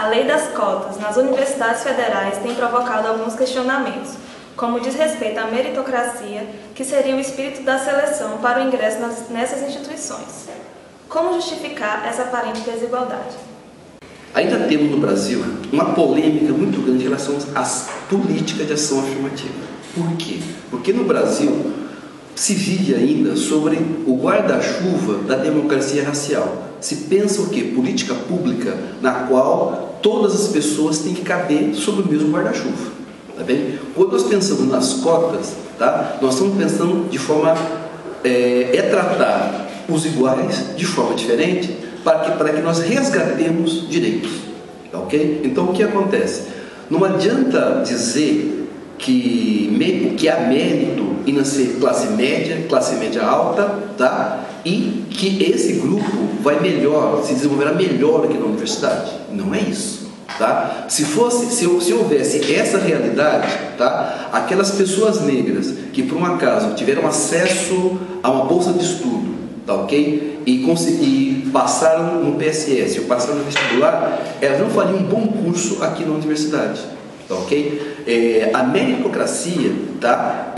A lei das cotas nas universidades federais tem provocado alguns questionamentos, como diz respeito à meritocracia, que seria o espírito da seleção para o ingresso nessas instituições. Como justificar essa aparente desigualdade? Ainda temos no Brasil uma polêmica muito grande em relação às políticas de ação afirmativa. Por quê? Porque no Brasil se vive ainda sobre o guarda-chuva da democracia racial. Se pensa o quê? Política pública na qual todas as pessoas têm que caber sob o mesmo guarda-chuva. Tá bem? Quando nós pensamos nas cotas, tá? Nós estamos pensando de forma tratar os iguais de forma diferente para que nós resgatemos direitos. Tá, ok? Então o que acontece? Não adianta dizer que há mérito em nascer classe média alta, tá? E que esse grupo vai melhor, se desenvolverá melhor aqui na universidade. Não é isso, tá? Se houvesse essa realidade, tá? Aquelas pessoas negras que por um acaso tiveram acesso a uma bolsa de estudo, tá ok? E passaram no PSS, ou passaram no vestibular, elas não fariam um bom curso aqui na universidade, tá ok? A meritocracia, tá?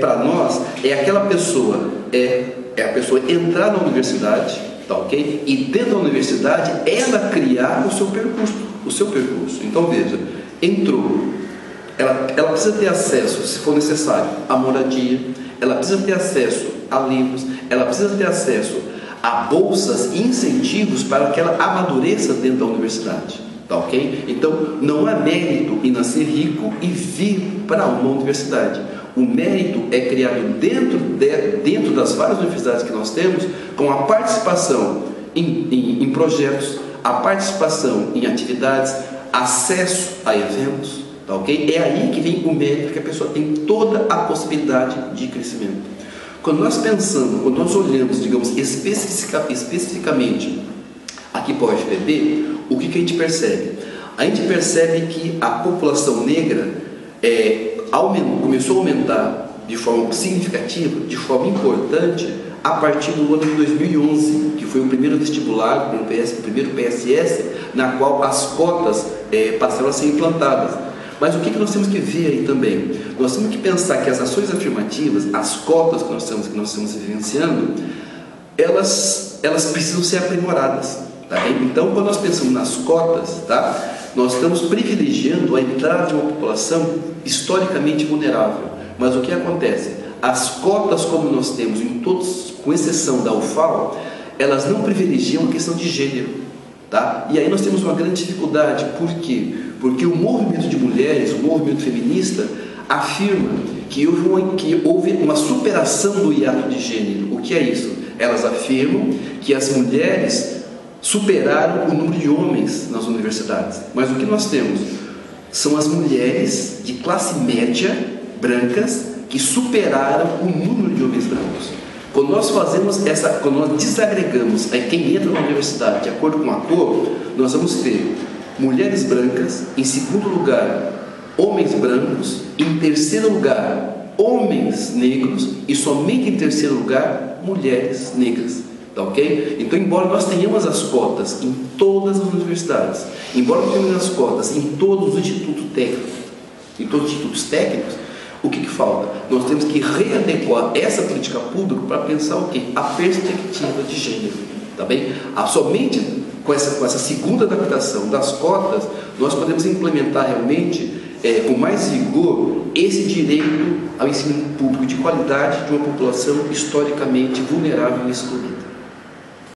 Para nós é aquela pessoa a pessoa entrar na universidade, tá ok? E dentro da universidade ela criar o seu percurso. Então veja, entrou, ela precisa ter acesso, se for necessário, à moradia, ela precisa ter acesso a livros, ela precisa ter acesso a bolsas e incentivos para que ela amadureça dentro da universidade. Tá ok? Então, não há mérito em nascer rico e vir para uma universidade. O mérito é criado dentro das várias universidades que nós temos, com a participação em projetos, a participação em atividades, acesso a eventos. Tá ok? É aí que vem o mérito, que a pessoa tem toda a possibilidade de crescimento. Quando nós pensamos, quando nós olhamos, digamos, especificamente aqui para o FPB, o que a gente percebe? A gente percebe que a população negra começou a aumentar de forma significativa, de forma importante, a partir do ano de 2011, que foi o primeiro vestibular, o primeiro PSS, na qual as cotas passaram a ser implantadas. Mas o que nós temos que ver aí também? Nós temos que pensar que as ações afirmativas, as cotas que nós estamos vivenciando, elas precisam ser aprimoradas. Tá? Então, quando nós pensamos nas cotas, tá? Nós estamos privilegiando a entrada de uma população historicamente vulnerável. Mas o que acontece? As cotas, como nós temos em todos, com exceção da UFAL, elas não privilegiam a questão de gênero. Tá? E aí nós temos uma grande dificuldade. Por quê? Porque o movimento de mulheres, o movimento feminista, afirma que houve uma superação do hiato de gênero. O que é isso? Elas afirmam que as mulheres superaram o número de homens nas universidades. Mas o que nós temos? São as mulheres de classe média, brancas, que superaram o número de homens brancos. Quando nós fazemos quando nós desagregamos quem entra na universidade de acordo com a cor, nós vamos ter mulheres brancas, em segundo lugar, homens brancos, em terceiro lugar, homens negros e somente em terceiro lugar, mulheres negras. Tá ok? Então, embora nós tenhamos as cotas em todas as universidades, embora nós tenhamos as cotas em todos os institutos técnicos, o que falta? Nós temos que readequar essa política pública para pensar o quê? A perspectiva de gênero. Tá bem? Somente com essa segunda adaptação das cotas, nós podemos implementar realmente com mais vigor esse direito ao ensino público de qualidade de uma população historicamente vulnerável e excluída.